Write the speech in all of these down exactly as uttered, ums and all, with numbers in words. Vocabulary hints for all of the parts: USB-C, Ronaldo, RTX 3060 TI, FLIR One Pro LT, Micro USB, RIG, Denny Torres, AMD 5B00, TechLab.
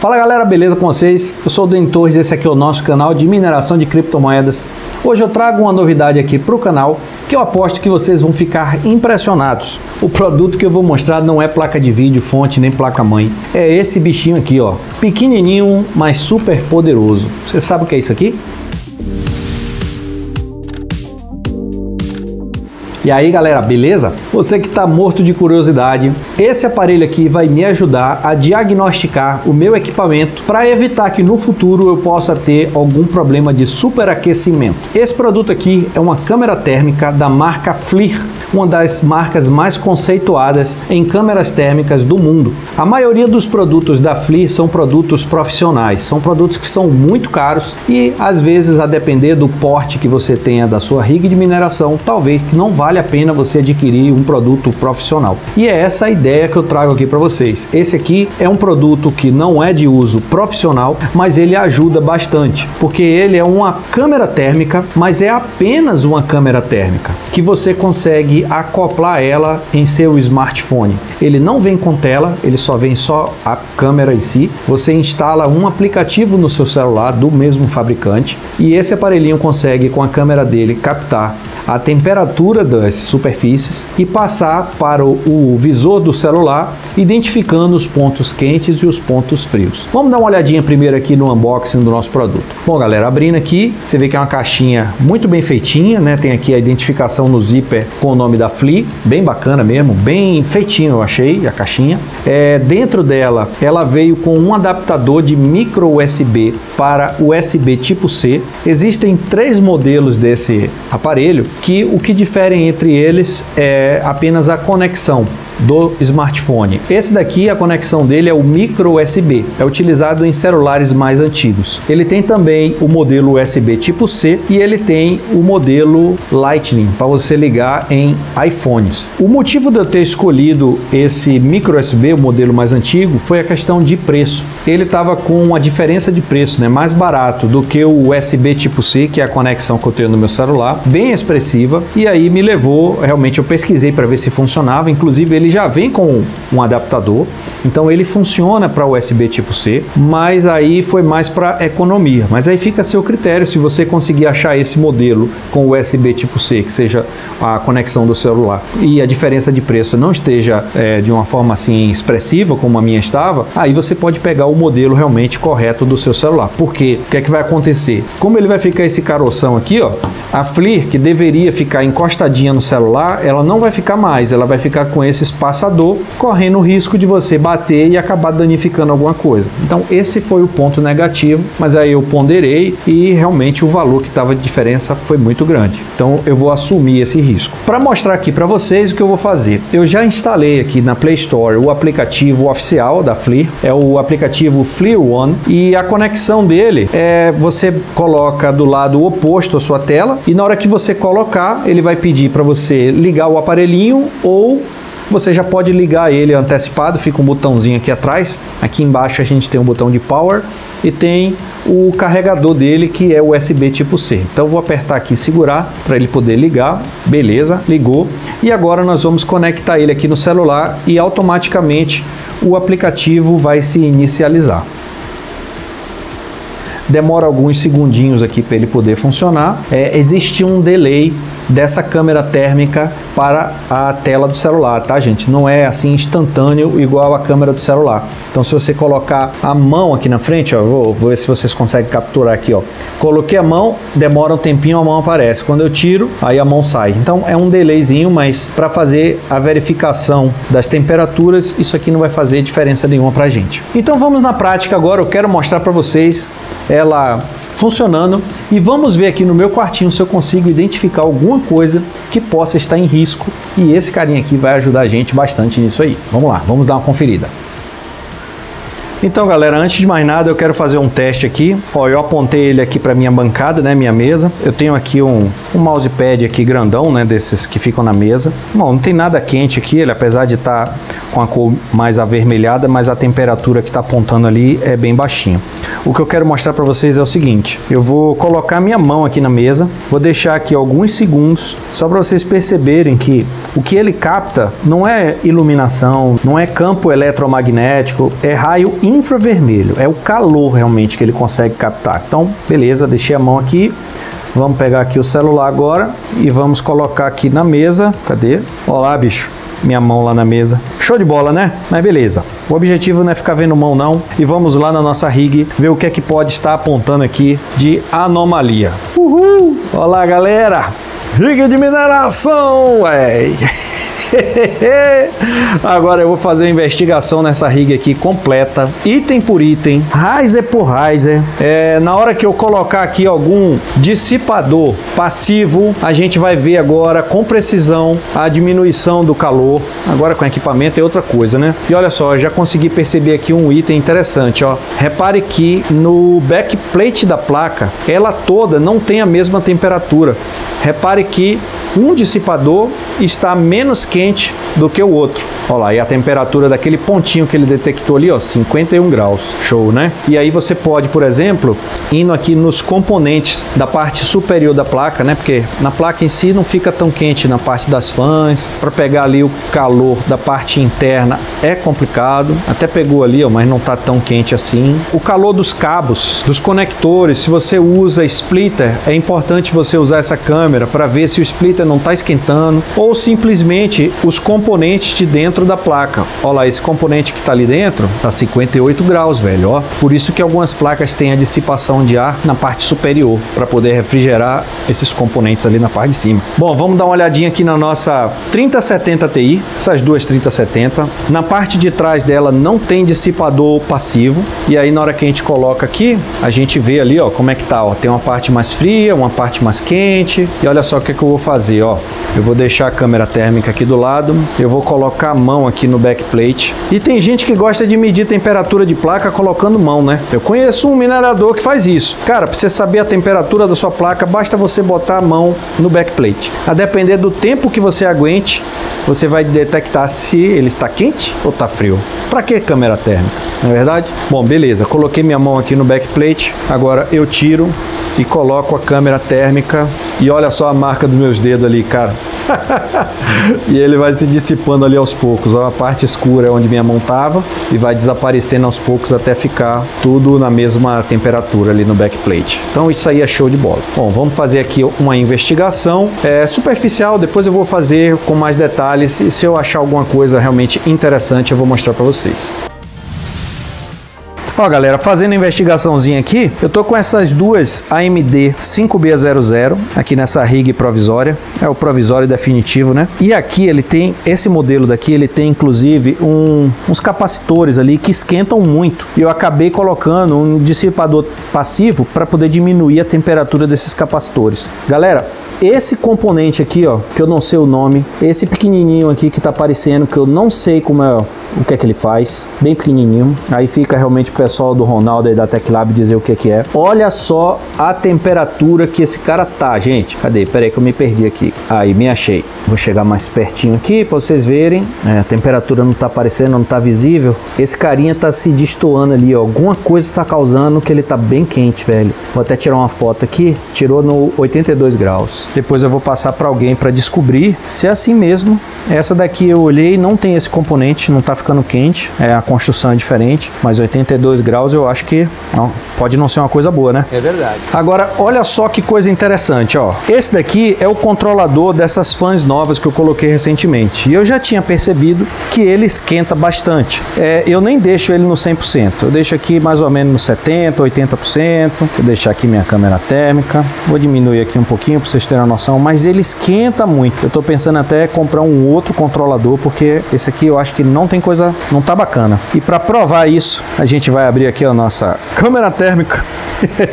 Fala galera, beleza com vocês? Eu sou o Denny Torres, esse aqui é o nosso canal de mineração de criptomoedas. Hoje eu trago uma novidade aqui para o canal que eu aposto que vocês vão ficar impressionados. O produto que eu vou mostrar não é placa de vídeo, fonte nem placa mãe. É esse bichinho aqui, ó, pequenininho, mas super poderoso. Você sabe o que é isso aqui? E aí galera, beleza? Você que está morto de curiosidade, esse aparelho aqui vai me ajudar a diagnosticar o meu equipamento para evitar que no futuro eu possa ter algum problema de superaquecimento. Esse produto aqui é uma câmera térmica da marca FLIR, uma das marcas mais conceituadas em câmeras térmicas do mundo. A maioria dos produtos da FLIR são produtos profissionais, são produtos que são muito caros e às vezes, a depender do porte que você tenha da sua rig de mineração, talvez que não valha a pena você adquirir um produto profissional. E é essa a ideia que eu trago aqui para vocês. Esse aqui é um produto que não é de uso profissional, mas ele ajuda bastante, porque ele é uma câmera térmica, mas é apenas uma câmera térmica, que você consegue acoplar ela em seu smartphone. Ele não vem com tela, ele só vem só a câmera em si. Você instala um aplicativo no seu celular do mesmo fabricante e esse aparelhinho consegue, com a câmera dele, captar a temperatura das superfícies e passar para o visor do celular, identificando os pontos quentes e os pontos frios. Vamos dar uma olhadinha primeiro aqui no unboxing do nosso produto. Bom galera, abrindo aqui, você vê que é uma caixinha muito bem feitinha, né? Tem aqui a identificação no zíper com o nome da FLIR, bem bacana mesmo, bem feitinho eu achei a caixinha. É, dentro dela, ela veio com um adaptador de micro U S B para U S B tipo C. Existem três modelos desse aparelho, que o que diferem entre eles é apenas a conexão do smartphone. Esse daqui, a conexão dele é o micro U S B, é utilizado em celulares mais antigos. Ele tem também o modelo U S B tipo C e ele tem o modelo Lightning para você ligar em iPhones. O motivo de eu ter escolhido esse micro U S B, o modelo mais antigo, foi a questão de preço. Ele estava com uma diferença de preço, né, mais barato do que o U S B tipo C, que é a conexão que eu tenho no meu celular, bem expressiva, e aí me levou, realmente eu pesquisei para ver se funcionava. Inclusive ele já vem com um adaptador, então ele funciona para U S B tipo C, mas aí foi mais para economia. Mas aí fica a seu critério, se você conseguir achar esse modelo com U S B tipo C, que seja a conexão do celular, e a diferença de preço não esteja é, de uma forma assim expressiva como a minha estava, aí você pode pegar o modelo realmente correto do seu celular. Porque o que é que vai acontecer? Como ele vai ficar esse caroção aqui, ó, a FLIR, que deveria ficar encostadinha no celular, ela não vai ficar mais, ela vai ficar com esse espaçador, correndo o risco de você bater e acabar danificando alguma coisa. Então esse foi o ponto negativo, mas aí eu ponderei e realmente o valor que estava de diferença foi muito grande. Então eu vou assumir esse risco. Para mostrar aqui para vocês o que eu vou fazer, eu já instalei aqui na Play Store o aplicativo oficial da FLIR, é o aplicativo FLIR One, e a conexão dele é, você coloca do lado oposto à sua tela e na hora que você colocar, ele vai pedir para você ligar o aparelhinho, ou você já pode ligar ele antecipado, fica um botãozinho aqui atrás. Aqui embaixo a gente tem um botão de power e tem o carregador dele, que é U S B tipo C. Então eu vou apertar aqui e segurar para ele poder ligar. Beleza, ligou. E agora nós vamos conectar ele aqui no celular e automaticamente o aplicativo vai se inicializar. Demora alguns segundinhos aqui para ele poder funcionar. É, existe um delay dessa câmera térmica para a tela do celular, tá gente? Não é assim instantâneo igual a câmera do celular. Então se você colocar a mão aqui na frente, ó, vou, vou ver se vocês conseguem capturar aqui, ó. Coloquei a mão, demora um tempinho, a mão aparece. Quando eu tiro, aí a mão sai. Então é um delayzinho, mas para fazer a verificação das temperaturas, isso aqui não vai fazer diferença nenhuma pra gente. Então vamos na prática agora, eu quero mostrar para vocês ela funcionando e vamos ver aqui no meu quartinho se eu consigo identificar alguma coisa que possa estar em risco, e esse carinha aqui vai ajudar a gente bastante nisso aí. Vamos lá, vamos dar uma conferida. Então galera, antes de mais nada eu quero fazer um teste aqui. Ó, eu apontei ele aqui para minha bancada, né, minha mesa. Eu tenho aqui um, um mousepad aqui grandão, né, desses que ficam na mesa. Bom, não tem nada quente aqui, ele apesar de estar tá com a cor mais avermelhada, mas a temperatura que está apontando ali é bem baixinha. O que eu quero mostrar para vocês é o seguinte: eu vou colocar minha mão aqui na mesa, vou deixar aqui alguns segundos só para vocês perceberem que o que ele capta não é iluminação, não é campo eletromagnético, é raio infravermelho, é o calor realmente que ele consegue captar. Então, beleza, deixei a mão aqui. Vamos pegar aqui o celular agora e vamos colocar aqui na mesa. Cadê? Olá, bicho. Minha mão lá na mesa. Show de bola, né? Mas beleza. O objetivo não é ficar vendo mão, não. E vamos lá na nossa rig ver o que é que pode estar apontando aqui de anomalia. Uhul! Olá, galera! Rig de mineração, ué! Agora eu vou fazer a investigação nessa rig aqui completa, item por item, riser por riser. É, na hora que eu colocar aqui algum dissipador passivo, a gente vai ver agora com precisão a diminuição do calor. Agora com equipamento é outra coisa, né? E olha só, eu já consegui perceber aqui um item interessante, ó. Repare que no backplate da placa, ela toda não tem a mesma temperatura. Repare que um dissipador está menos quente do que o outro. Olha lá, e a temperatura daquele pontinho que ele detectou ali, ó, cinquenta e um graus. Show, né? E aí você pode, por exemplo, indo aqui nos componentes da parte superior da placa, né? Porque na placa em si não fica tão quente na parte das fãs. Para pegar ali o calor da parte interna é complicado. Até pegou ali, ó, mas não tá tão quente assim. O calor dos cabos, dos conectores, se você usa splitter, é importante você usar essa câmera para ver se o splitter não está esquentando, ou simplesmente os componentes de dentro da placa. Olha lá, esse componente que está ali dentro tá cinquenta e oito graus, velho, ó. Por isso que algumas placas têm a dissipação de ar na parte superior, para poder refrigerar esses componentes ali na parte de cima. Bom, vamos dar uma olhadinha aqui na nossa trinta setenta Ti, essas duas trinta setenta. Na parte de trás dela não tem dissipador passivo, e aí na hora que a gente coloca aqui, a gente vê ali, ó, como é que tá, ó. Tem uma parte mais fria, uma parte mais quente, e olha só o que é que eu vou fazer, ó. Eu vou deixar a câmera térmica aqui do lado, eu vou colocar a mão aqui no backplate. E tem gente que gosta de medir temperatura de placa colocando mão, né? Eu conheço um minerador que faz isso. Cara, para você saber a temperatura da sua placa, basta você botar a mão no backplate. A depender do tempo que você aguente, você vai detectar se ele está quente ou está frio. Para que câmera térmica, não é verdade? Bom, beleza, coloquei minha mão aqui no backplate, agora eu tiro e coloco a câmera térmica e olha só a marca dos meus dedos ali, cara. E ele vai se dissipando ali aos poucos, ó. A parte escura é onde minha mão tava e vai desaparecendo aos poucos até ficar tudo na mesma temperatura ali no backplate. Então isso aí é show de bola. Bom, vamos fazer aqui uma investigação é, superficial, depois eu vou fazer com mais detalhes e se eu achar alguma coisa realmente interessante eu vou mostrar para vocês. Ó, galera, fazendo a investigaçãozinha aqui, eu tô com essas duas A M D cinco B zero zero aqui nessa rig provisória, é o provisório definitivo, né? E aqui ele tem, esse modelo daqui, ele tem inclusive um, uns capacitores ali que esquentam muito. E eu acabei colocando um dissipador passivo para poder diminuir a temperatura desses capacitores. Galera, esse componente aqui, ó, que eu não sei o nome, esse pequenininho aqui que tá aparecendo, que eu não sei como é, ó, o que é que ele faz, bem pequenininho. Aí fica realmente o pessoal do Ronaldo e da TechLab dizer o que é que é. Olha só a temperatura que esse cara tá, gente. Cadê? Peraí que eu me perdi aqui. Aí, me achei. Vou chegar mais pertinho aqui pra vocês verem. É, a temperatura não tá aparecendo, não tá visível. Esse carinha tá se destoando ali, ó. Alguma coisa tá causando que ele tá bem quente, velho. Vou até tirar uma foto aqui. Tirou no oitenta e dois graus. Depois eu vou passar pra alguém pra descobrir se é assim mesmo. Essa daqui eu olhei, não tem esse componente, não tá ficando quente, é, a construção é diferente, mas oitenta e dois graus eu acho que não, pode não ser uma coisa boa, né? É verdade. Agora, olha só que coisa interessante, ó. Esse daqui é o controlador dessas fãs novas que eu coloquei recentemente. E eu já tinha percebido que ele esquenta bastante. É, eu nem deixo ele no cem por cento, eu deixo aqui mais ou menos no setenta por cento, oitenta por cento. Vou deixar aqui minha câmera térmica, vou diminuir aqui um pouquinho para vocês terem uma noção, mas ele esquenta muito. Eu tô pensando até comprar um outro controlador, porque esse aqui eu acho que não tem coisa, não tá bacana. E para provar isso, a gente vai abrir aqui a nossa câmera térmica.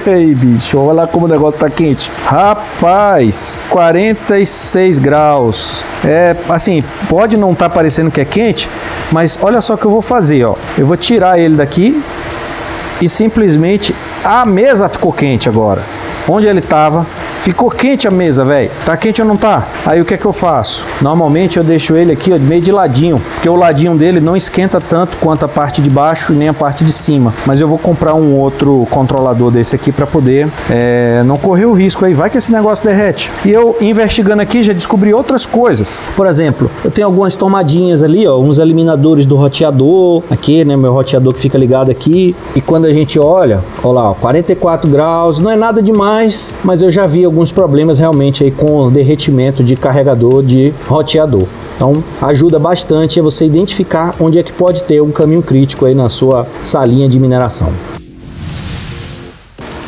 Ei, bicho, olha lá como o negócio tá quente. Rapaz, quarenta e seis graus. É, assim, pode não tá parecendo que é quente, mas olha só o que eu vou fazer, ó. Eu vou tirar ele daqui e simplesmente a mesa ficou quente agora. Onde ele tava, ficou quente a mesa, velho. Tá quente ou não tá? Aí o que é que eu faço? Normalmente eu deixo ele aqui, ó, meio de ladinho, porque o ladinho dele não esquenta tanto quanto a parte de baixo e nem a parte de cima, mas eu vou comprar um outro controlador desse aqui para poder é, não correr o risco aí, vai que esse negócio derrete. E eu investigando aqui já descobri outras coisas, por exemplo, eu tenho algumas tomadinhas ali, ó, uns eliminadores do roteador aqui, né, meu roteador que fica ligado aqui, e quando a gente olha, ó lá, ó, quarenta e quatro graus, não é nada demais, mas eu já vi alguns problemas realmente aí com derretimento de carregador de roteador. Então ajuda bastante a você identificar onde é que pode ter um caminho crítico aí na sua salinha de mineração.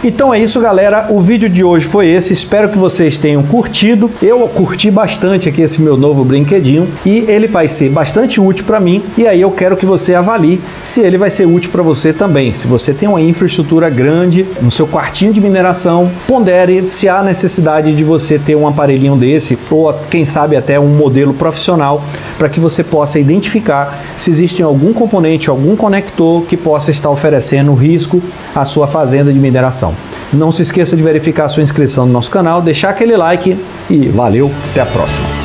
Então é isso, galera, o vídeo de hoje foi esse, espero que vocês tenham curtido. Eu curti bastante aqui esse meu novo brinquedinho e ele vai ser bastante útil para mim, e aí eu quero que você avalie se ele vai ser útil para você também. Se você tem uma infraestrutura grande no seu quartinho de mineração, pondere se há necessidade de você ter um aparelhinho desse, ou quem sabe até um modelo profissional, para que você possa identificar se existe algum componente, algum conector que possa estar oferecendo risco à sua fazenda de mineração. Não se esqueça de verificar a sua inscrição no nosso canal, deixar aquele like e valeu, até a próxima!